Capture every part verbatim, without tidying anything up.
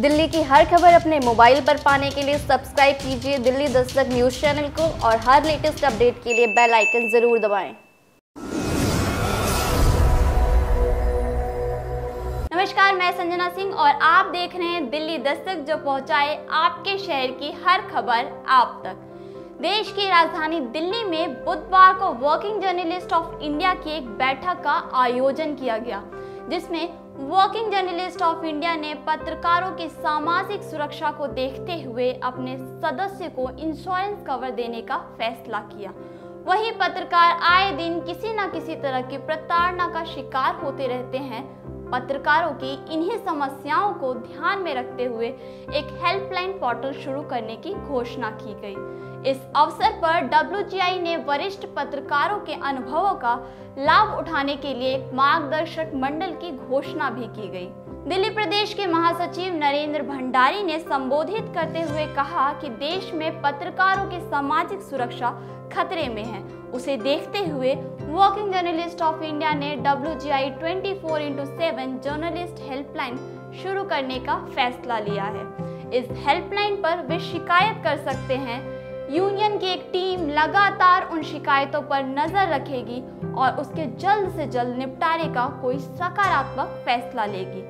दिल्ली की हर खबर अपने मोबाइल पर पाने के लिए सब्सक्राइब कीजिए दिल्ली दस्तक न्यूज़ चैनल को और हर लेटेस्ट अपडेट के लिए बेल आइकन ज़रूर दबाएं। नमस्कार, मैं संजना सिंह और आप देख रहे हैं दिल्ली दस्तक, जो पहुंचाए आपके शहर की हर खबर आप तक। देश की राजधानी दिल्ली में बुधवार को वर्किंग जर्नलिस्ट ऑफ इंडिया की एक बैठक का आयोजन किया गया, जिसमें वर्किंग जर्नलिस्ट ऑफ इंडिया ने पत्रकारों की सामाजिक सुरक्षा को देखते हुए अपने सदस्य को इंश्योरेंस कवर देने का फैसला किया। वहीं पत्रकार आए दिन किसी न किसी तरह की प्रताड़ना का शिकार होते रहते हैं। पत्रकारों की इन्हीं समस्याओं को ध्यान में रखते हुए एक हेल्पलाइन पोर्टल शुरू करने की घोषणा की गई। इस अवसर पर डब्ल्यू जी आई ने वरिष्ठ पत्रकारों के अनुभवों का लाभ उठाने के लिए एक मार्गदर्शक मंडल की घोषणा भी की गई। दिल्ली प्रदेश के महासचिव नरेंद्र भंडारी ने संबोधित करते हुए कहा कि देश में पत्रकारों की सामाजिक सुरक्षा खतरे में है। उसे देखते हुए वर्किंग जर्नलिस्ट ऑफ इंडिया ने W G I twenty four into seven journalist helpline शुरू करने का फैसला लिया है। इस हेल्पलाइन पर वे शिकायत कर सकते हैं। यूनियन की एक टीम लगातार उन शिकायतों पर नजर रखेगी और उसके जल्द से जल्द निपटारे का कोई सकारात्मक फैसला लेगी।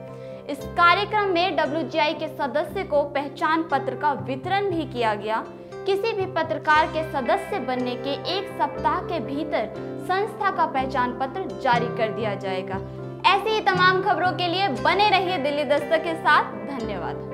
इस कार्यक्रम में डब्ल्यू जी आई के सदस्य को पहचान पत्र का वितरण भी किया गया। किसी भी पत्रकार के सदस्य बनने के एक सप्ताह के भीतर संस्था का पहचान पत्र जारी कर दिया जाएगा। ऐसी ही तमाम खबरों के लिए बने रहिए दिल्ली दस्तक के साथ। धन्यवाद।